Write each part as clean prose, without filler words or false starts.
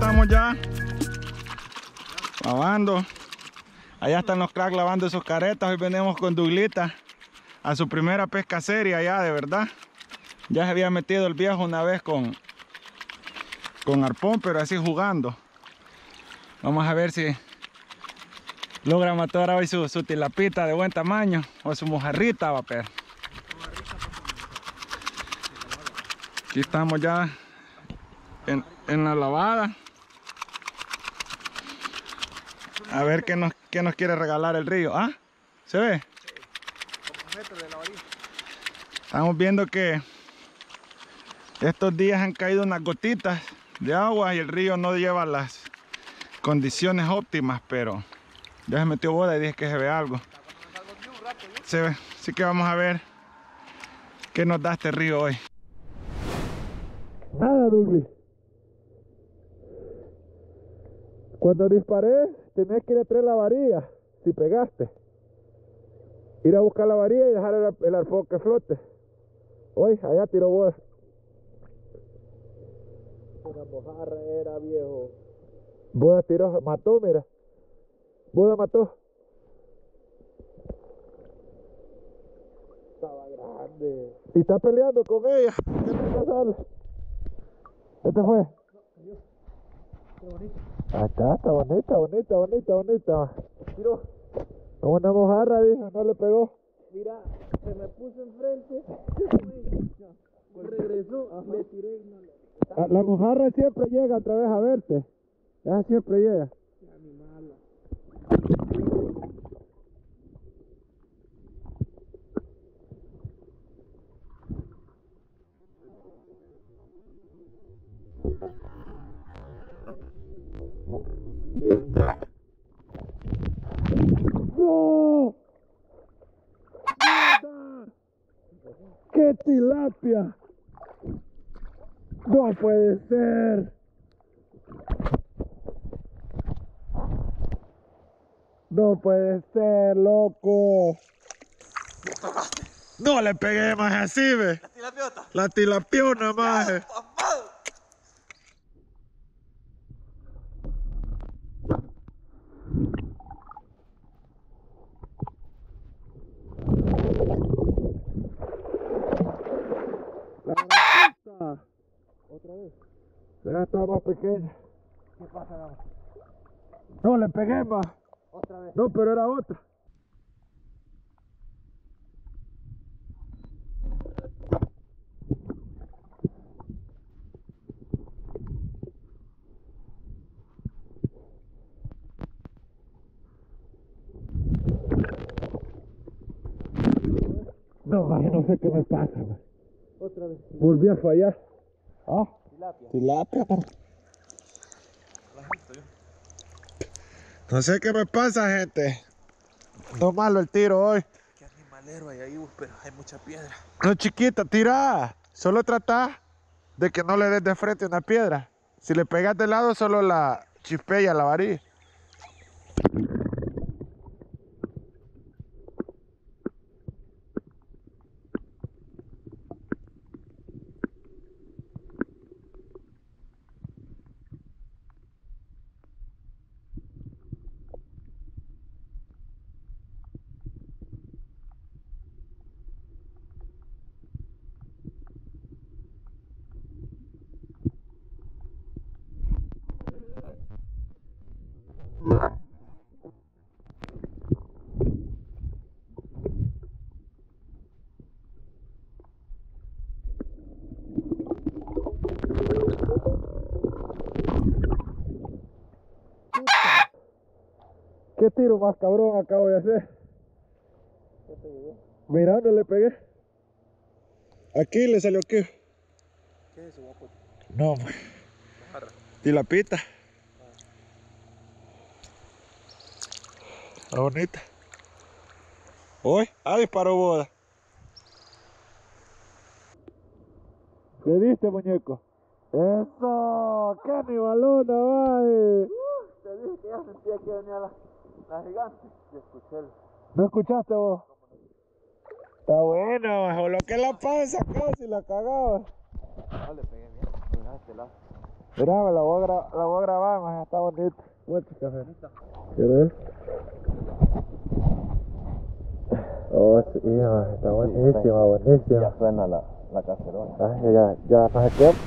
estamos ya lavando. Allá están los cracks lavando sus caretas. Hoy venimos con Douglita a su primera pesca seria ya, de verdad. Ya se había metido el viejo una vez con arpón, pero así jugando. Vamos a ver si logra matar hoy su tilapita de buen tamaño o su mojarrita, va a ver. Aquí estamos ya en la lavada. A ver qué nos quiere regalar el río. ¿Ah? ¿Se ve? Estamos viendo que estos días han caído unas gotitas de agua y el río no lleva las condiciones óptimas, pero ya se metió Buda y dije que se ve algo. Se ve. Así que vamos a ver qué nos da este río hoy. Nada, Douglita. Cuando disparé, tenés que ir a traer la varilla. Si pegaste, ir a buscar la varilla y dejar el arpón que flote. Hoy, allá tiró Buda. Una mojarra era, viejo. Buda tiró, mató, mira. Buda mató. Estaba grande. Y está peleando con ella. ¿Qué te pasa? ¿Este fue? Qué bonito. Acá está bonita, bonita, bonita, bonita. Miró. Como una mojarra, dijo, no le pegó. Mira, se me puso enfrente. Regresó, me tiré y no le... La mojarra siempre llega otra vez a verte. Ella siempre llega. ¡No! ¡Qué tilapia! ¡No puede ser! ¡No puede ser, loco! ¡No le pegué más así, ve! ¡La tilapiota! ¡La tilapiona más! Otra vez. Ya estaba más pequeña. ¿Qué pasa, Gama? No, le pegué más. Otra vez. No, pero era otra. No, maje, no sé qué me pasa, man. Otra vez. Volví a fallar. ¿Ah? Tilapia. Tilapia, por... No sé qué me pasa, gente. No malo el tiro hoy. Qué animalero hay ahí, pero hay mucha piedra. No, chiquita, tira. Solo trata de que no le des de frente una piedra. Si le pegas de lado, solo la chispea, la varilla. ¿Qué tiro más cabrón acabo de hacer? ¿Qué te llegué? Mira, no le pegué. Aquí le salió aquí. ¿Qué es eso, guapo? No, man. Tilapita. Está bonita. Hoy, disparó Buda. ¿Le diste, muñeco? ¡Eso! ¡Qué rivalona, vale! Te dije que ya sentía que venía la gigante. Yo escuché. ¿No escuchaste vos? Está bueno, bajo lo que la panza casi la cagaba. No le pegué bien, mira este lado. Mirá, la voy a grabar, más está bonito. Mucho café. ¿Quieres ver? Oh, sí, más está buenísima, sí, buenísima. Ya suena la cacerola. Ah, ya pasé tiempo.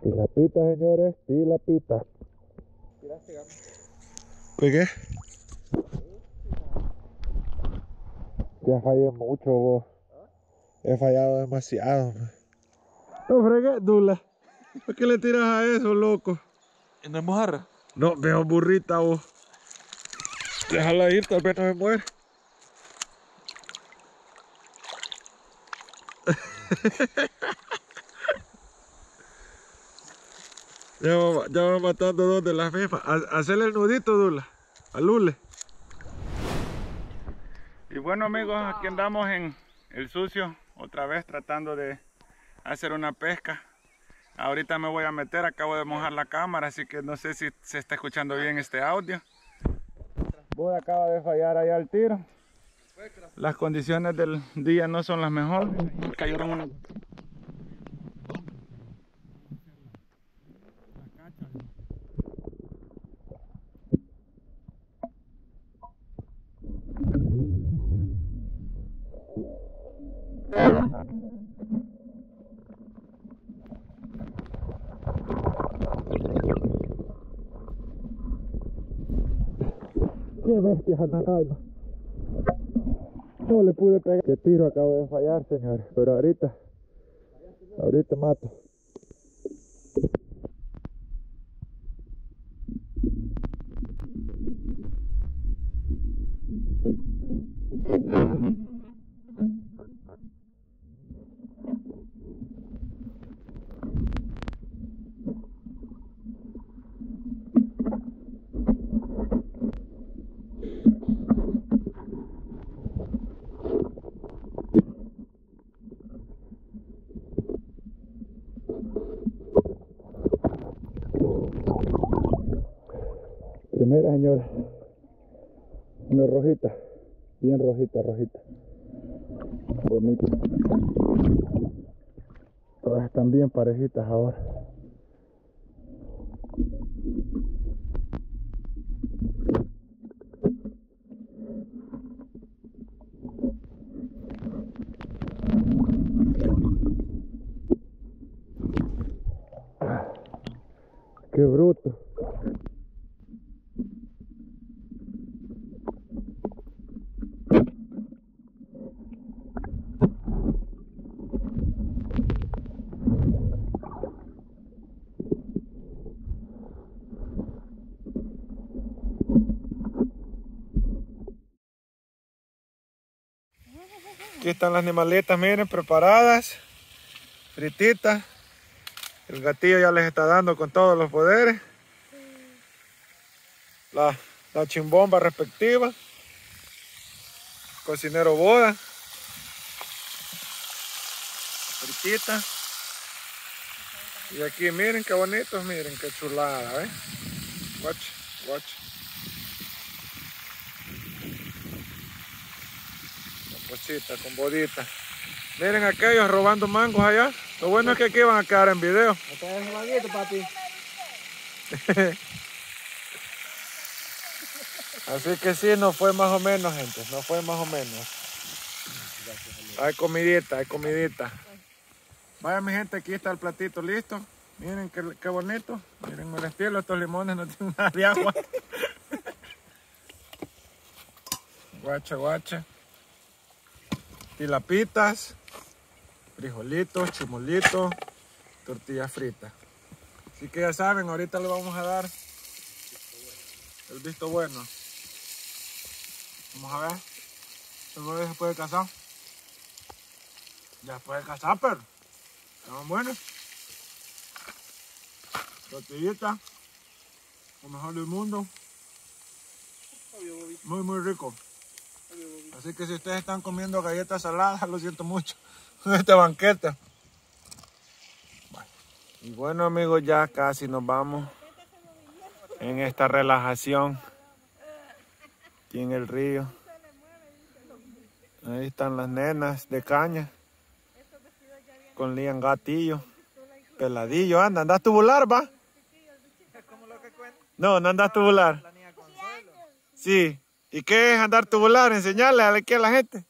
Y la pita, señores, y la pita. ¿Qué? Ya fallé mucho, vos. He fallado demasiado, man. No fregué, Dula. ¿Por qué le tiras a eso, loco? ¿No es mojarra? No, veo burrita, vos. Déjala ir, tal vez no me muere. Ya va matando dos de las mismas. Hacerle el nudito, Dula. Al Lule. Y bueno, amigos, aquí andamos en El Sucio, otra vez tratando de hacer una pesca. Ahorita me voy a meter, acabo de mojar la cámara, así que no sé si se está escuchando bien este audio. Buda acaba de fallar allá al tiro. Las condiciones del día no son las mejores. Cayeron una... Qué bestia anda calma. No le pude pegar. Qué tiro acabo de fallar, señores, pero ahorita mato. Primera, señora, una rojita, bien rojita, bonita. Todas están bien parejitas ahora. Qué bruto. Aquí están las animaletas, miren, preparadas, frititas. El gatillo ya les está dando con todos los poderes. La chimbomba respectiva. Cocinero Buda. Frititas. Y aquí miren qué bonitos, miren qué chulada, ¿eh? Watch. Con bodita. Miren aquellos robando mangos allá. Lo bueno es que aquí van a quedar en video. Así que sí, no fue más o menos, gente. No fue más o menos. Hay comidita. Vaya, mi gente, aquí está el platito listo. Miren qué bonito. Miren el estilo. Estos limones no tienen nada de agua. Guacha. Tilapitas, frijolitos, chimolitos, tortilla frita. Así que ya saben, ahorita le vamos a dar el visto bueno. Vamos a ver. ¿Se puede cazar? Ya puede cazar, pero Estaban buenas. Tortillitas, lo mejor del mundo. Muy, muy rico. Así que si ustedes están comiendo galletas saladas, lo siento mucho. Este banquete. Y bueno, amigos, ya casi nos vamos en esta relajación aquí en el río. Ahí están las nenas de caña con Lian gatillo. Peladillo, anda, ¿andas tubular, va? No, no andas tubular. Sí. ¿Y qué es andar tubular? Enseñarle aquí a la gente.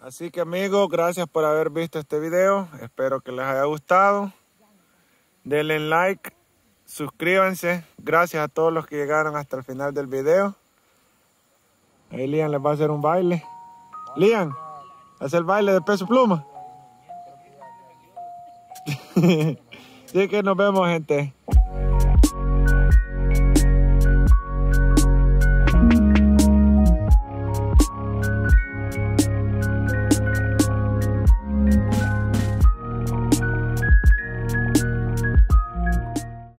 Así que, amigos, gracias por haber visto este video. Espero que les haya gustado. Denle like, suscríbanse. Gracias a todos los que llegaron hasta el final del video. Ahí Lian les va a hacer un baile. Lian, haz el baile de Pez Pluma. Así que nos vemos, gente.